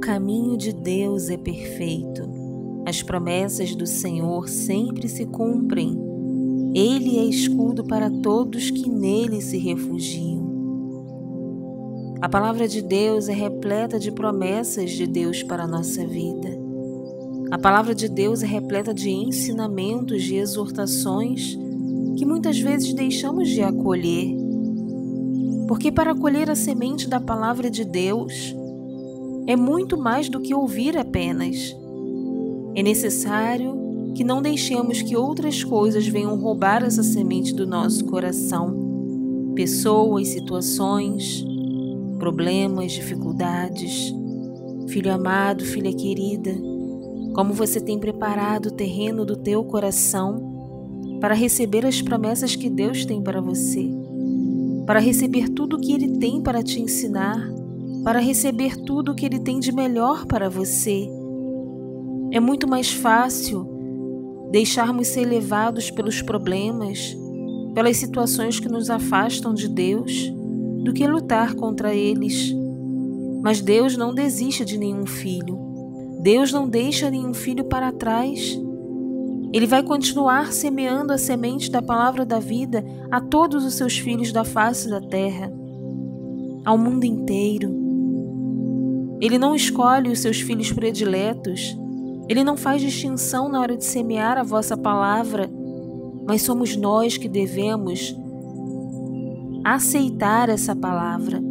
caminho de Deus é perfeito. As promessas do Senhor sempre se cumprem. Ele é escudo para todos que nele se refugiam. A palavra de Deus é repleta de promessas de Deus para a nossa vida. A palavra de Deus é repleta de ensinamentos, de exortações, que muitas vezes deixamos de acolher. Porque para acolher a semente da palavra de Deus, é muito mais do que ouvir apenas. É necessário que não deixemos que outras coisas venham roubar essa semente do nosso coração. Pessoas, situações, problemas, dificuldades. Filho amado, filha querida, como você tem preparado o terreno do teu coração para receber as promessas que Deus tem para você, para receber tudo o que Ele tem para te ensinar, para receber tudo o que Ele tem de melhor para você. É muito mais fácil deixarmos ser levados pelos problemas, pelas situações que nos afastam de Deus, do que lutar contra eles. Mas Deus não desiste de nenhum filho. Deus não deixa nenhum filho para trás. Ele vai continuar semeando a semente da palavra da vida a todos os seus filhos da face da terra, ao mundo inteiro. Ele não escolhe os seus filhos prediletos. Ele não faz distinção na hora de semear a vossa palavra, mas somos nós que devemos aceitar essa palavra.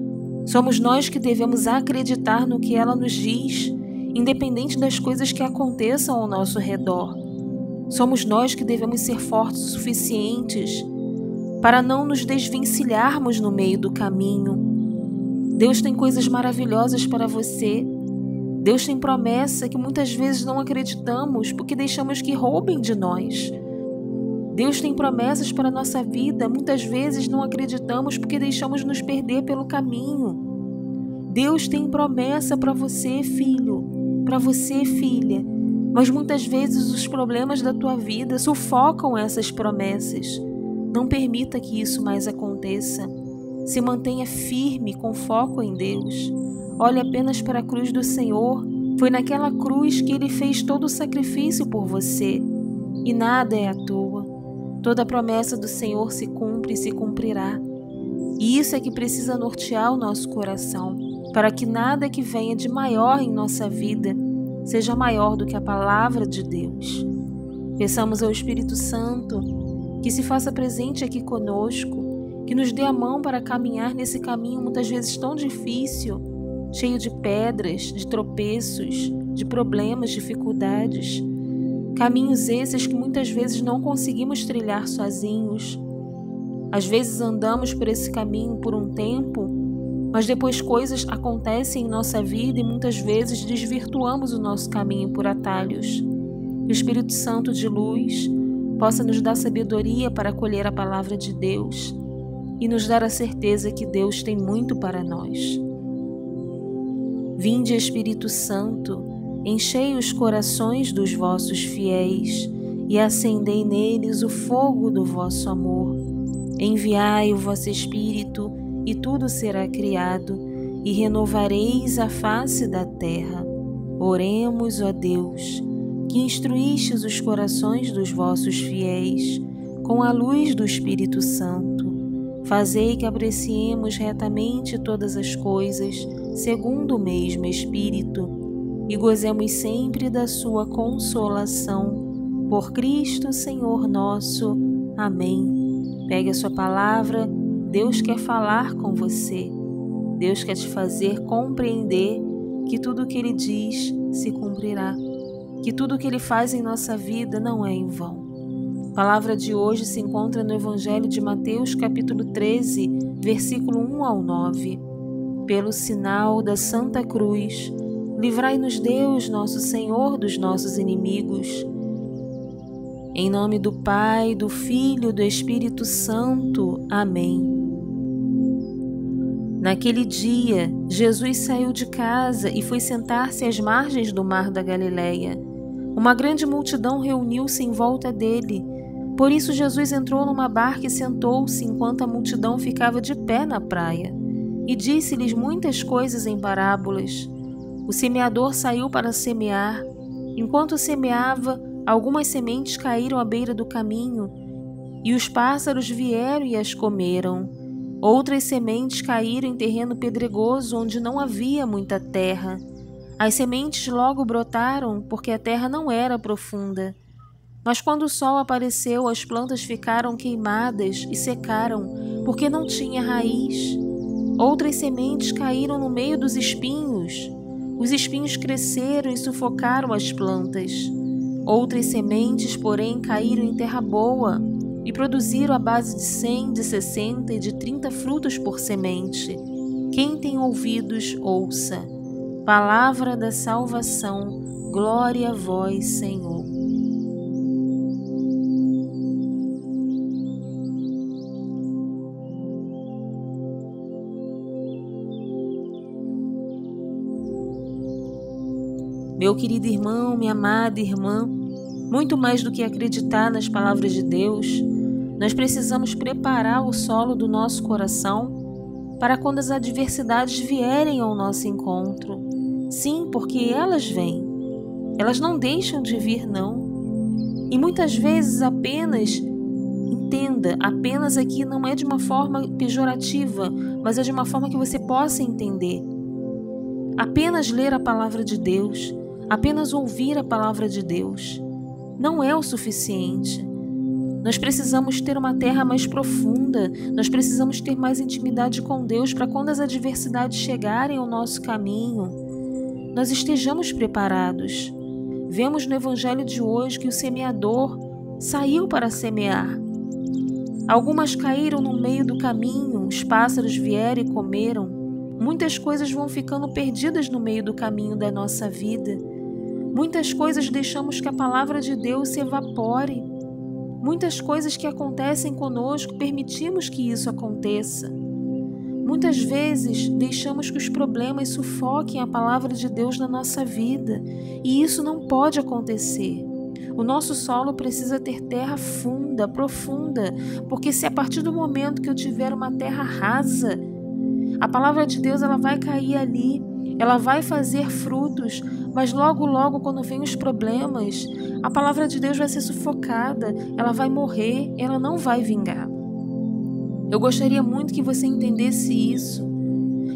Somos nós que devemos acreditar no que ela nos diz, independente das coisas que aconteçam ao nosso redor. Somos nós que devemos ser fortes o suficientes para não nos desvencilharmos no meio do caminho. Deus tem coisas maravilhosas para você. Deus tem promessa que muitas vezes não acreditamos porque deixamos que roubem de nós. Deus tem promessas para a nossa vida, muitas vezes não acreditamos porque deixamos nos perder pelo caminho. Deus tem promessa para você, filho, para você, filha, mas muitas vezes os problemas da tua vida sufocam essas promessas. Não permita que isso mais aconteça. Se mantenha firme, com foco em Deus. Olhe apenas para a cruz do Senhor. Foi naquela cruz que Ele fez todo o sacrifício por você. E nada é à toa. Toda a promessa do Senhor se cumpre e se cumprirá. E isso é que precisa nortear o nosso coração, para que nada que venha de maior em nossa vida seja maior do que a palavra de Deus. Peçamos ao Espírito Santo que se faça presente aqui conosco, que nos dê a mão para caminhar nesse caminho muitas vezes tão difícil, cheio de pedras, de tropeços, de problemas, dificuldades. Caminhos esses que muitas vezes não conseguimos trilhar sozinhos. Às vezes andamos por esse caminho por um tempo, mas depois coisas acontecem em nossa vida e muitas vezes desvirtuamos o nosso caminho por atalhos. Que o Espírito Santo de luz possa nos dar sabedoria para acolher a palavra de Deus e nos dar a certeza que Deus tem muito para nós. Vinde, Espírito Santo, enchei os corações dos vossos fiéis e acendei neles o fogo do vosso amor. Enviai o vosso Espírito e tudo será criado e renovareis a face da terra. Oremos, ó Deus, que instruístes os corações dos vossos fiéis com a luz do Espírito Santo. Fazei que apreciemos retamente todas as coisas, segundo o mesmo Espírito, e gozemos sempre da sua consolação. Por Cristo, Senhor nosso. Amém. Pegue a sua palavra. Deus quer falar com você. Deus quer te fazer compreender que tudo o que Ele diz se cumprirá, que tudo o que Ele faz em nossa vida não é em vão. A palavra de hoje se encontra no Evangelho de Mateus, capítulo 13, versículo 1 ao 9. Pelo sinal da Santa Cruz, livrai-nos Deus, nosso Senhor, dos nossos inimigos. Em nome do Pai, do Filho e do Espírito Santo. Amém. Naquele dia, Jesus saiu de casa e foi sentar-se às margens do mar da Galileia. Uma grande multidão reuniu-se em volta dele. Por isso Jesus entrou numa barca e sentou-se enquanto a multidão ficava de pé na praia. E disse-lhes muitas coisas em parábolas. O semeador saiu para semear. Enquanto semeava, algumas sementes caíram à beira do caminho, e os pássaros vieram e as comeram. Outras sementes caíram em terreno pedregoso, onde não havia muita terra. As sementes logo brotaram, porque a terra não era profunda. Mas quando o sol apareceu, as plantas ficaram queimadas e secaram, porque não tinha raiz. Outras sementes caíram no meio dos espinhos. Os espinhos cresceram e sufocaram as plantas. Outras sementes, porém, caíram em terra boa e produziram à base de 100, de 60 e de 30 frutos por semente. Quem tem ouvidos, ouça. Palavra da salvação. Glória a vós, Senhor. Meu querido irmão, minha amada irmã, muito mais do que acreditar nas palavras de Deus, nós precisamos preparar o solo do nosso coração para quando as adversidades vierem ao nosso encontro. Sim, porque elas vêm. Elas não deixam de vir, não. E muitas vezes apenas, entenda, apenas aqui não é de uma forma pejorativa, mas é de uma forma que você possa entender. Apenas ler a palavra de Deus, apenas ouvir a palavra de Deus, não é o suficiente. Nós precisamos ter uma terra mais profunda, nós precisamos ter mais intimidade com Deus para quando as adversidades chegarem ao nosso caminho, nós estejamos preparados. Vemos no Evangelho de hoje que o semeador saiu para semear. Algumas caíram no meio do caminho, os pássaros vieram e comeram. Muitas coisas vão ficando perdidas no meio do caminho da nossa vida. Muitas coisas deixamos que a palavra de Deus se evapore. Muitas coisas que acontecem conosco, permitimos que isso aconteça. Muitas vezes deixamos que os problemas sufoquem a palavra de Deus na nossa vida. E isso não pode acontecer. O nosso solo precisa ter terra funda, profunda, porque se a partir do momento que eu tiver uma terra rasa, a palavra de Deus ela vai cair ali, ela vai fazer frutos, mas logo, logo, quando vêm os problemas, a palavra de Deus vai ser sufocada, ela vai morrer, ela não vai vingar. Eu gostaria muito que você entendesse isso,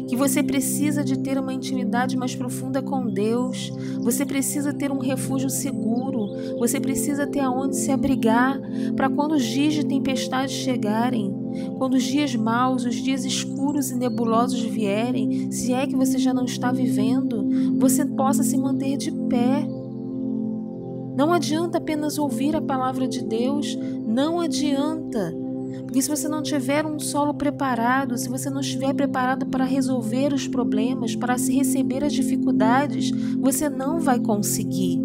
que você precisa de ter uma intimidade mais profunda com Deus, você precisa ter um refúgio seguro, você precisa ter aonde se abrigar para quando os dias de tempestade chegarem, quando os dias maus, os dias escuros e nebulosos vierem, se é que você já não está vivendo, você possa se manter de pé. Não adianta apenas ouvir a palavra de Deus, não adianta. Porque se você não tiver um solo preparado, se você não estiver preparado para resolver os problemas, para se receber as dificuldades, você não vai conseguir.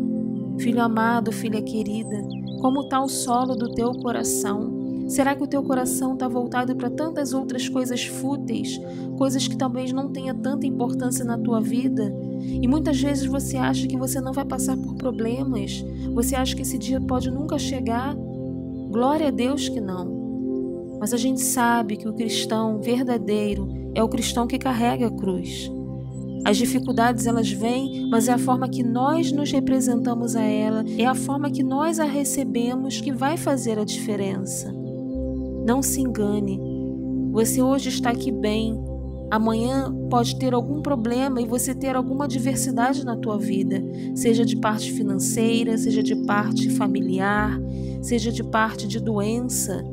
Filho amado, filha querida, como está o solo do teu coração? Será que o teu coração está voltado para tantas outras coisas fúteis, coisas que talvez não tenha tanta importância na tua vida? E muitas vezes você acha que você não vai passar por problemas, você acha que esse dia pode nunca chegar. Glória a Deus que não. Mas a gente sabe que o cristão verdadeiro é o cristão que carrega a cruz. As dificuldades elas vêm, mas é a forma que nós nos representamos a ela, é a forma que nós a recebemos que vai fazer a diferença. Não se engane, você hoje está aqui bem, amanhã pode ter algum problema e você ter alguma adversidade na tua vida, seja de parte financeira, seja de parte familiar, seja de parte de doença.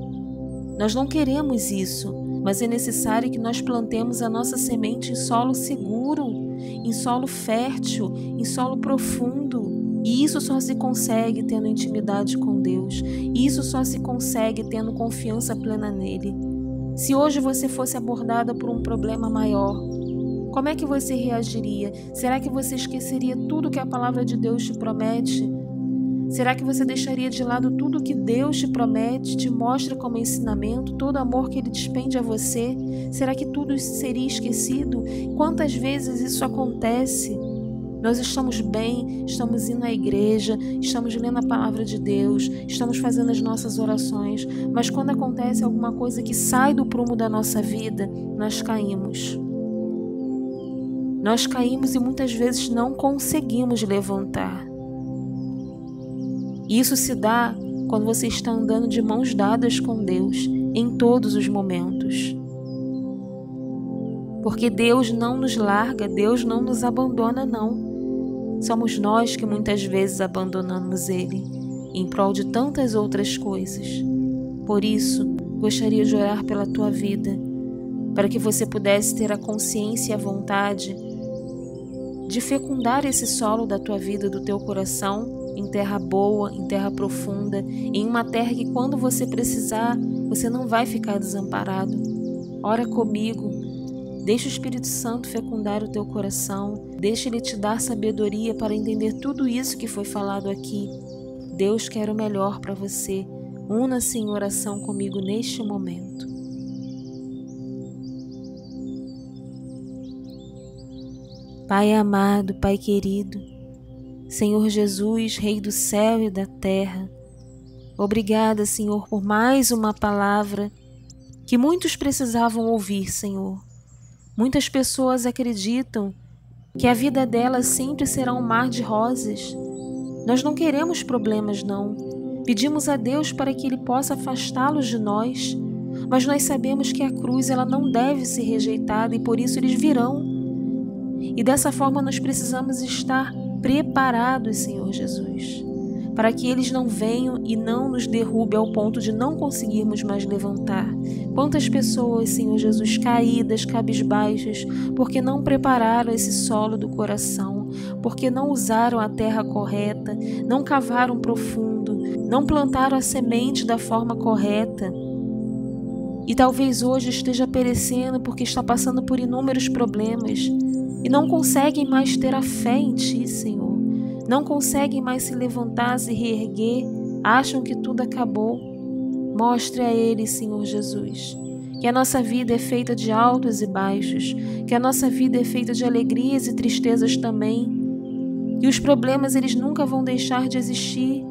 Nós não queremos isso, mas é necessário que nós plantemos a nossa semente em solo seguro, em solo fértil, em solo profundo. E isso só se consegue tendo intimidade com Deus. E isso só se consegue tendo confiança plena nele. Se hoje você fosse abordada por um problema maior, como é que você reagiria? Será que você esqueceria tudo que a palavra de Deus te promete? Será que você deixaria de lado tudo que Deus te promete, te mostra como ensinamento, todo o amor que Ele despende a você? Será que tudo isso seria esquecido? Quantas vezes isso acontece? Nós estamos bem, estamos indo à igreja, estamos lendo a palavra de Deus, estamos fazendo as nossas orações, mas quando acontece alguma coisa que sai do prumo da nossa vida, nós caímos. Nós caímos e muitas vezes não conseguimos levantar. Isso se dá quando você está andando de mãos dadas com Deus em todos os momentos. Porque Deus não nos larga, Deus não nos abandona, não. Somos nós que muitas vezes abandonamos Ele em prol de tantas outras coisas. Por isso, gostaria de orar pela tua vida, para que você pudesse ter a consciência e a vontade de fecundar esse solo da tua vida, do teu coração, em terra boa, em terra profunda, em uma terra que quando você precisar, você não vai ficar desamparado. Ora comigo, deixa o Espírito Santo fecundar o teu coração, deixa Ele te dar sabedoria para entender tudo isso que foi falado aqui. Deus quer o melhor para você. Una-se em oração comigo neste momento. Pai amado, Pai querido, Senhor Jesus, Rei do céu e da terra, obrigada, Senhor, por mais uma palavra que muitos precisavam ouvir, Senhor. Muitas pessoas acreditam que a vida delas sempre será um mar de rosas. Nós não queremos problemas, não. Pedimos a Deus para que Ele possa afastá-los de nós, mas nós sabemos que a cruz ela não deve ser rejeitada e por isso eles virão. E dessa forma nós precisamos estar preparados, Senhor Jesus, para que eles não venham e não nos derrubem ao ponto de não conseguirmos mais levantar. Quantas pessoas, Senhor Jesus, caídas, cabisbaixas, porque não prepararam esse solo do coração, porque não usaram a terra correta, não cavaram profundo, não plantaram a semente da forma correta. E talvez hoje esteja perecendo porque está passando por inúmeros problemas, e não conseguem mais ter a fé em Ti, Senhor. Não conseguem mais se levantar, se reerguer. Acham que tudo acabou. Mostre a eles, Senhor Jesus, que a nossa vida é feita de altos e baixos. Que a nossa vida é feita de alegrias e tristezas também. E os problemas, eles nunca vão deixar de existir.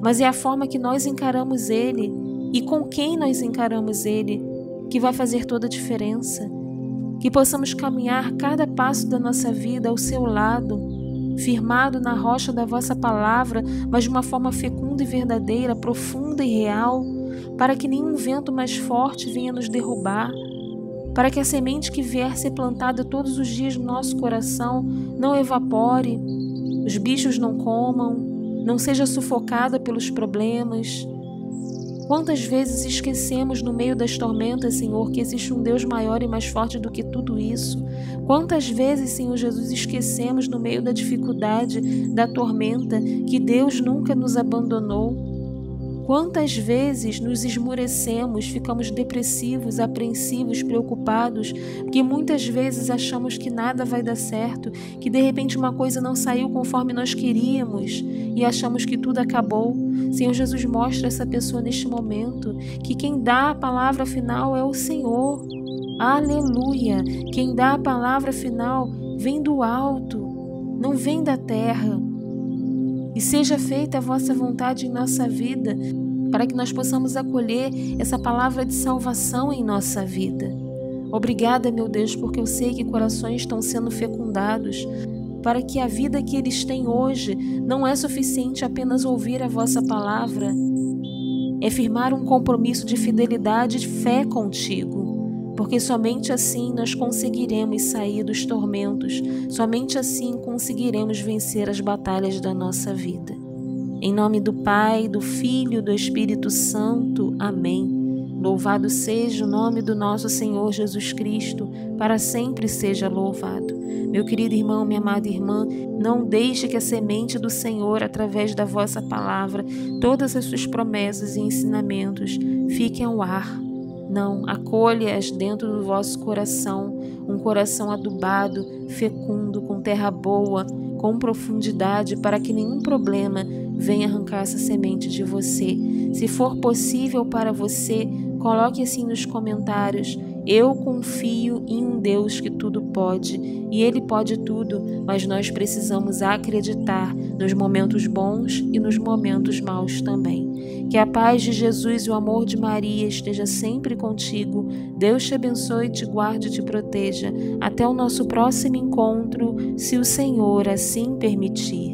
Mas é a forma que nós encaramos Ele e com quem nós encaramos Ele que vai fazer toda a diferença. Que possamos caminhar cada passo da nossa vida ao seu lado, firmado na rocha da vossa palavra, mas de uma forma fecunda e verdadeira, profunda e real, para que nenhum vento mais forte venha nos derrubar, para que a semente que vier ser plantada todos os dias no nosso coração não evapore, os bichos não comam, não seja sufocada pelos problemas. Quantas vezes esquecemos no meio das tormentas, Senhor, que existe um Deus maior e mais forte do que tudo isso? Quantas vezes, Senhor Jesus, esquecemos no meio da dificuldade, da tormenta, que Deus nunca nos abandonou? Quantas vezes nos esmurecemos, ficamos depressivos, apreensivos, preocupados, que muitas vezes achamos que nada vai dar certo, que de repente uma coisa não saiu conforme nós queríamos e achamos que tudo acabou. Senhor Jesus, mostra essa pessoa neste momento, que quem dá a palavra final é o Senhor. Aleluia! Quem dá a palavra final vem do alto, não vem da terra. E seja feita a vossa vontade em nossa vida, para que nós possamos acolher essa palavra de salvação em nossa vida. Obrigada, meu Deus, porque eu sei que corações estão sendo fecundados, para que a vida que eles têm hoje não é suficiente apenas ouvir a vossa palavra, é firmar um compromisso de fidelidade e fé contigo, porque somente assim nós conseguiremos sair dos tormentos, somente assim conseguiremos vencer as batalhas da nossa vida. Em nome do Pai, do Filho e do Espírito Santo. Amém. Louvado seja o nome do nosso Senhor Jesus Cristo, para sempre seja louvado. Meu querido irmão, minha amada irmã, não deixe que a semente do Senhor, através da vossa palavra, todas as suas promessas e ensinamentos, fiquem ao ar. Não, acolha-as dentro do vosso coração, um coração adubado, fecundo, com terra boa, com profundidade, para que nenhum problema venha arrancar essa semente de você. Se for possível para você, coloque assim nos comentários Eu confio em um Deus que tudo pode, e Ele pode tudo, mas nós precisamos acreditar nos momentos bons e nos momentos maus também. Que a paz de Jesus e o amor de Maria esteja sempre contigo. Deus te abençoe, te guarde e te proteja. Até o nosso próximo encontro, se o Senhor assim permitir.